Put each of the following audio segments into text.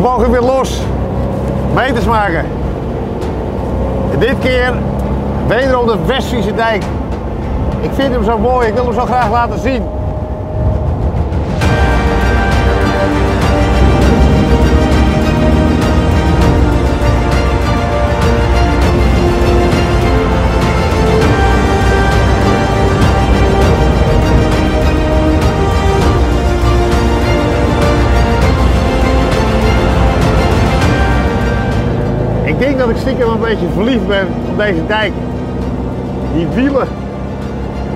mogen weer los. Meters maken. En dit keer wederom de Westfriese dijk. Ik vind hem zo mooi, ik wil hem zo graag laten zien. Ik denk dat ik stiekem een beetje verliefd ben op deze dijk. Die wielen.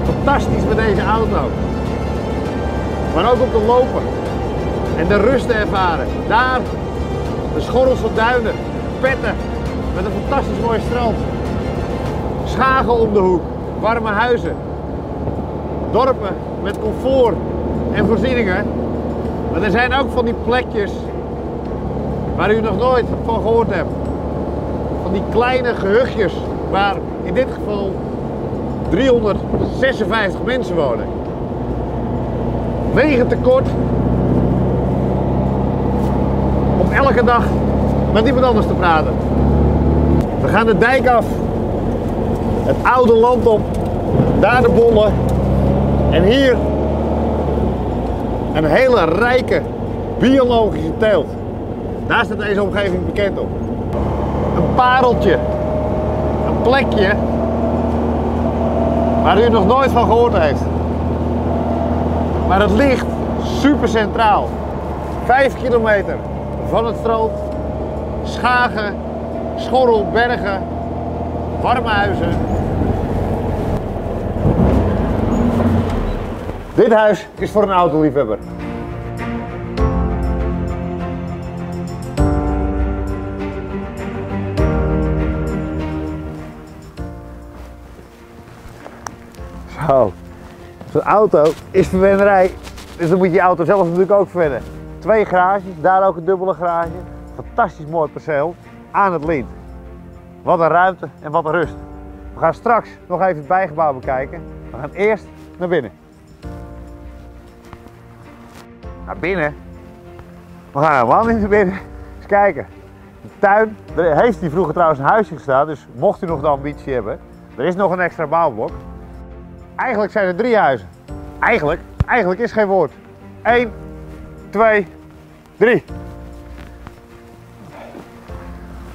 Fantastisch met deze auto. Maar ook op de lopen. En de rust te ervaren. Daar de schorrels van duinen. Petten. Met een fantastisch mooi strand. Schagen om de hoek. Warme huizen. Dorpen met comfort en voorzieningen. Maar er zijn ook van die plekjes waar u nog nooit van gehoord hebt. Van die kleine gehuchtjes waar in dit geval 356 mensen wonen. Wegen tekort om elke dag met iemand anders te praten. We gaan de dijk af, het oude land op, daar de bollen en hier een hele rijke biologische teelt. Daar staat deze omgeving bekend op. Een pareltje, een plekje waar u nog nooit van gehoord heeft. Maar het ligt super centraal. 5 kilometer van het strand, Schagen, schorrel, bergen, warme huizen. Dit huis is voor een autoliefhebber. Oh. Zo'n auto is verwennerij, dus dan moet je auto zelf natuurlijk ook verwennen. 2 garages, daar ook een dubbele garage. Fantastisch mooi perceel aan het lint. Wat een ruimte en wat een rust. We gaan straks nog even het bijgebouw bekijken. We gaan eerst naar binnen. Naar binnen? We gaan helemaal niet naar binnen. Eens kijken. De tuin, daar heeft hier vroeger trouwens een huisje gestaan, dus mocht u nog de ambitie hebben, er is nog een extra bouwblok. Eigenlijk zijn er 3 huizen. Eigenlijk is geen woord. 1, 2, 3.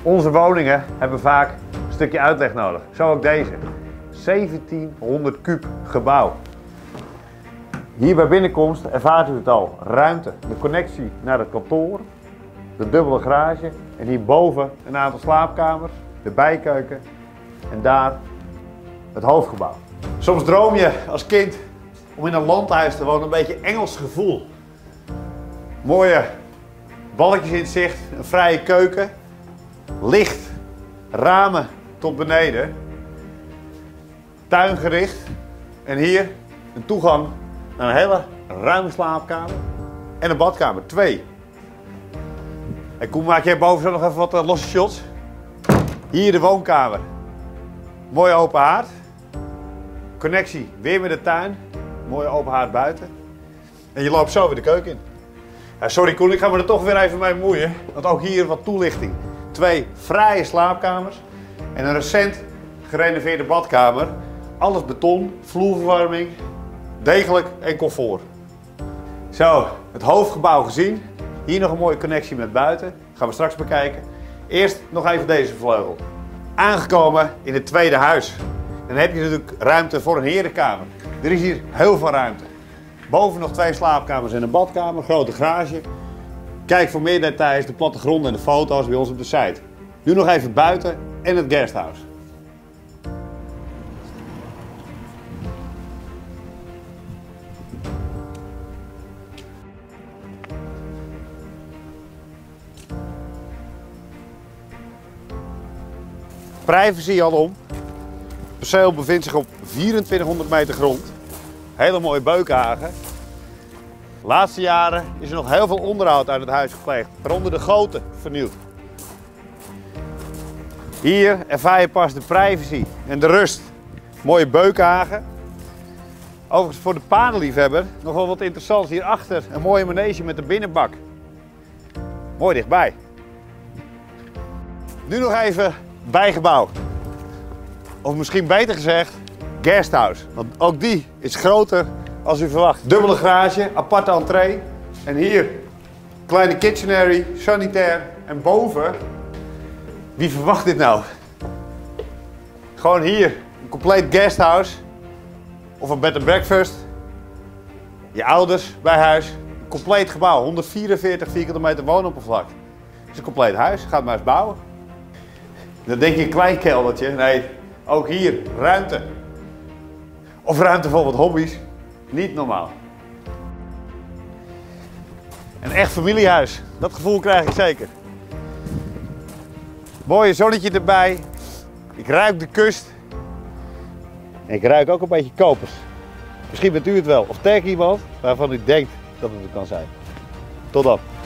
Onze woningen hebben vaak een stukje uitleg nodig. Zo ook deze. 1700 kuub gebouw. Hier bij binnenkomst ervaart u het al. Ruimte, de connectie naar het kantoor, de dubbele garage en hierboven een aantal slaapkamers, de bijkeuken en daar het hoofdgebouw. Soms droom je als kind om in een landhuis te wonen, een beetje Engels gevoel. Mooie balkjes in het zicht, een vrije keuken, licht, ramen tot beneden, tuingericht en hier een toegang naar een hele ruime slaapkamer en een badkamer, 2. En Koen, maak jij boven zo nog even wat losse shots? Hier de woonkamer, mooie open haard. Connectie weer met de tuin, mooie open haard buiten. En je loopt zo weer de keuken in. Ja, sorry Koen, ik ga me er toch weer even mee bemoeien, want ook hier wat toelichting. 2 fraaie slaapkamers en een recent gerenoveerde badkamer. Alles beton, vloerverwarming, degelijk en comfort. Zo, het hoofdgebouw gezien. Hier nog een mooie connectie met buiten, gaan we straks bekijken. Eerst nog even deze vleugel. Aangekomen in het tweede huis. Dan heb je natuurlijk ruimte voor een herenkamer. Er is hier heel veel ruimte. Boven nog 2 slaapkamers en een badkamer, grote garage. Kijk voor meer details, de plattegrond en de foto's bij ons op de site. Nu nog even buiten en het guesthouse. Privacy alom. Het perceel bevindt zich op 2400 meter grond. Hele mooie beukenhagen. De laatste jaren is er nog heel veel onderhoud aan het huis gepleegd, waaronder de goten vernieuwd. Hier ervaar je pas de privacy en de rust. Mooie beukenhagen. Overigens voor de paardenliefhebber nog wel wat interessants. Hierachter een mooie manege met de binnenbak. Mooi dichtbij. Nu nog even bijgebouw. Of misschien beter gezegd, guesthouse. Want ook die is groter als u verwacht. Dubbele garage, aparte entree. En hier, kleine kitchenary, sanitair. En boven, wie verwacht dit nou? Gewoon hier, een compleet guesthouse. Of een bed and breakfast. Je ouders bij huis. Een compleet gebouw, 144 vierkante meter woonoppervlak. Het is een compleet huis, gaat maar eens bouwen. Dan denk je een klein keldertje, nee, ook hier ruimte. Of ruimte voor wat hobby's, niet normaal. Een echt familiehuis, dat gevoel krijg ik zeker. Mooie zonnetje erbij, ik ruik de kust. En ik ruik ook een beetje kopers. Misschien bent u het wel, of tegen iemand waarvan u denkt dat het er kan zijn. Tot dan.